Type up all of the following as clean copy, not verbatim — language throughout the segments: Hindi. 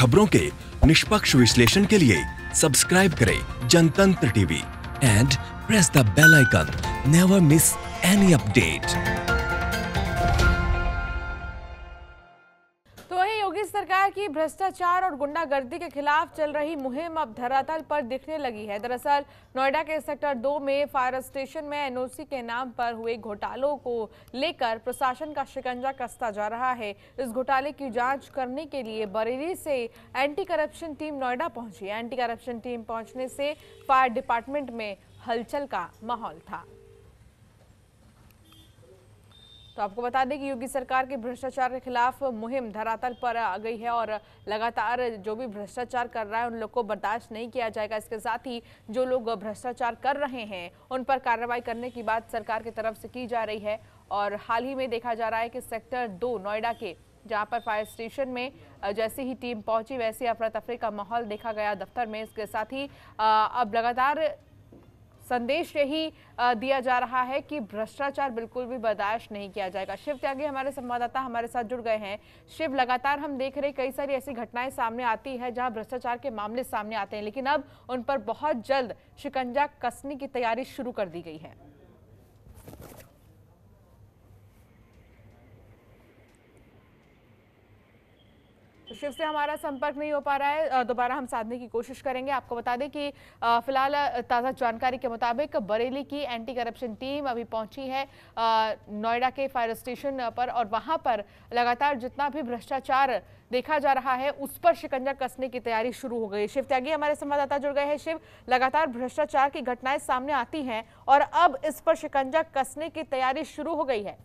खबरों के निष्पक्ष विश्लेषण के लिए सब्सक्राइब करें Jantantra TV and press the bell icon, never miss any update. सरकार की भ्रष्टाचार और गुंडागर्दी के खिलाफ चल रही मुहिम अब धरातल पर दिखने लगी है। दरअसल नोएडा के सेक्टर 2 में फायर स्टेशन में एनओसी के नाम पर हुए घोटालों को लेकर प्रशासन का शिकंजा कसता जा रहा है। इस घोटाले की जांच करने के लिए बरेली से एंटी करप्शन टीम नोएडा पहुंची। एंटी करप्शन टीम पहुंचने से फायर डिपार्टमेंट में हलचल का माहौल था। तो आपको बता दें कि योगी सरकार के भ्रष्टाचार के खिलाफ मुहिम धरातल पर आ गई है और लगातार जो भी भ्रष्टाचार कर रहा है उन लोग को बर्दाश्त नहीं किया जाएगा। इसके साथ ही जो लोग भ्रष्टाचार कर रहे हैं उन पर कार्रवाई करने की बात सरकार की तरफ से की जा रही है। और हाल ही में देखा जा रहा है कि सेक्टर 2 नोएडा के जहां पर फायर स्टेशन में जैसे ही टीम पहुंची वैसे अफरा तफरी का माहौल देखा गया दफ्तर में। इसके साथ ही अब लगातार संदेश यही दिया जा रहा है कि भ्रष्टाचार बिल्कुल भी बर्दाश्त नहीं किया जाएगा। शिव त्यागी हमारे संवाददाता हमारे साथ जुड़ गए हैं। शिव, लगातार हम देख रहे कई सारी ऐसी घटनाएं सामने आती है जहां भ्रष्टाचार के मामले सामने आते हैं, लेकिन अब उन पर बहुत जल्द शिकंजा कसने की तैयारी शुरू कर दी गई है। शिव से हमारा संपर्क नहीं हो पा रहा है, दोबारा हम साधने की कोशिश करेंगे। आपको बता दें कि फिलहाल ताज़ा जानकारी के मुताबिक बरेली की एंटी करप्शन टीम अभी पहुंची है नोएडा के फायर स्टेशन पर और वहां पर लगातार जितना भी भ्रष्टाचार देखा जा रहा है उस पर शिकंजा कसने की तैयारी शुरू हो गई। शिव त्यागी हमारे संवाददाता जुड़ गए हैं। शिव, लगातार भ्रष्टाचार की घटनाएं सामने आती हैं और अब इस पर शिकंजा कसने की तैयारी शुरू हो गई है।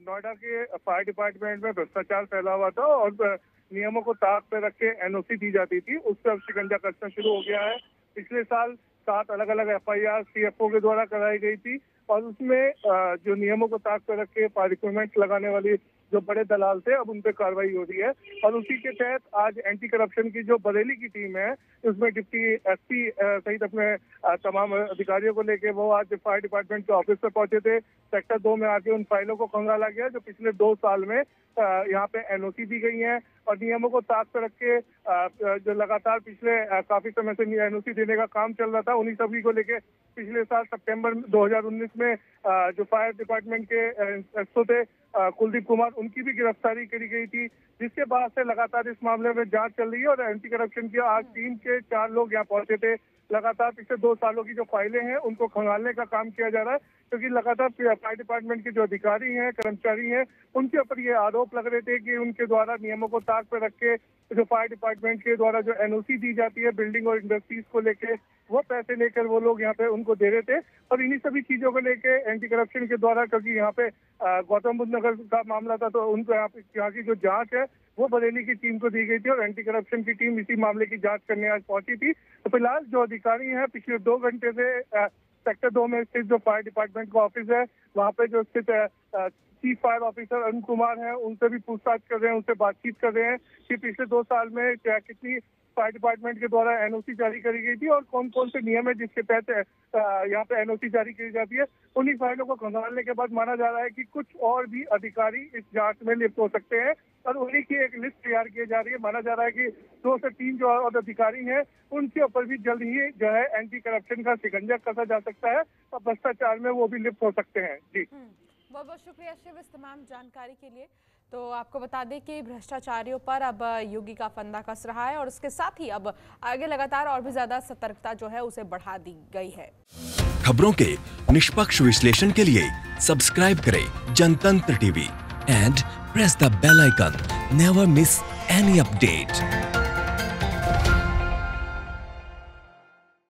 नोएडा के फायर डिपार्टमेंट में भ्रष्टाचार फैला हुआ था और नियमों को ताक पे रख के एनओसी दी जाती थी, उस पर अब शिकंजा कसना शुरू हो गया है। पिछले साल 7 अलग अलग FIR CFO के द्वारा कराई गई थी और उसमें जो नियमों को ताक पे रख के पारिक्यूमेंट लगाने वाली जो बड़े दलाल थे अब उन पर कार्रवाई हो रही है। और उसी के तहत आज एंटी करप्शन की जो बरेली की टीम है उसमें डिप्टी SP सहित अपने तमाम अधिकारियों को लेके वो आज फायर डिपार्टमेंट के ऑफिस पर पहुंचे थे। सेक्टर 2 में आके उन फाइलों को खंगाला गया जो पिछले 2 साल में यहाँ पे NOC दी गई है और नियमों को ताक पर रख के जो लगातार पिछले काफी समय से NOC देने का काम चल रहा था उन्हीं सभी को लेके पिछले साल सितंबर 2019 में जो फायर डिपार्टमेंट के SO थे कुलदीप कुमार, उनकी भी गिरफ्तारी करी गई थी, जिसके बाद से लगातार इस मामले में जांच चल रही है। और एंटी करप्शन की आज टीम के 4 लोग यहाँ पहुंचे थे। लगातार पिछले 2 सालों की जो फाइलें हैं उनको खंगालने का काम किया जा रहा है क्योंकि लगातार फायर डिपार्टमेंट के जो अधिकारी हैं कर्मचारी हैं उनके ऊपर ये आरोप लग रहे थे कि उनके द्वारा नियमों को ताक पर रख के जो फायर डिपार्टमेंट के द्वारा जो NOC दी जाती है बिल्डिंग और इंडस्ट्रीज को लेके वो पैसे लेकर वो लोग यहाँ पे उनको दे रहे थे। और इन्हीं सभी चीजों को लेके एंटी करप्शन के द्वारा क्योंकि यहाँ पे गौतम बुद्ध नगर का मामला था तो उनको यहाँ की जो जांच है वो बरेली की टीम को दी गई थी और एंटी करप्शन की टीम इसी मामले की जांच करने आज पहुंची थी। तो फिलहाल जो अधिकारी हैं पिछले 2 घंटे से सेक्टर 2 में स्थित जो फायर डिपार्टमेंट का ऑफिस है वहाँ पे जो स्थित chief fire officer Arun Kumar हैं उनसे भी पूछताछ कर रहे हैं, उनसे बातचीत कर रहे हैं कि पिछले 2 साल में कितनी फायर डिपार्टमेंट के द्वारा NOC जारी करी गई थी और कौन कौन से नियम है जिसके तहत यहाँ पे NOC जारी की जाती है। उन्हीं फाइलों को खंगालने के बाद माना जा रहा है कि कुछ और भी अधिकारी इस जांच में लिप्त हो सकते हैं और उन्हीं की एक लिस्ट तैयार की जा रही है। माना जा रहा है कि 2 से 3 जो और अधिकारी हैं उनके ऊपर भी जल्द ही जो है एंटी करप्शन का शिकंजा कसा जा सकता है और भ्रष्टाचार में वो भी लिप्त हो सकते हैं। जी, बहुत बहुत शुक्रिया शिव इस तमाम जानकारी के लिए। तो आपको बता दें कि भ्रष्टाचारियों पर अब योगी का फंदा कस रहा है और उसके साथ ही अब आगे लगातार और भी ज्यादा सतर्कता जो है उसे बढ़ा दी गई है। खबरों के निष्पक्ष विश्लेषण के लिए सब्सक्राइब करें Jantantra TV and press the bell icon, never miss any update.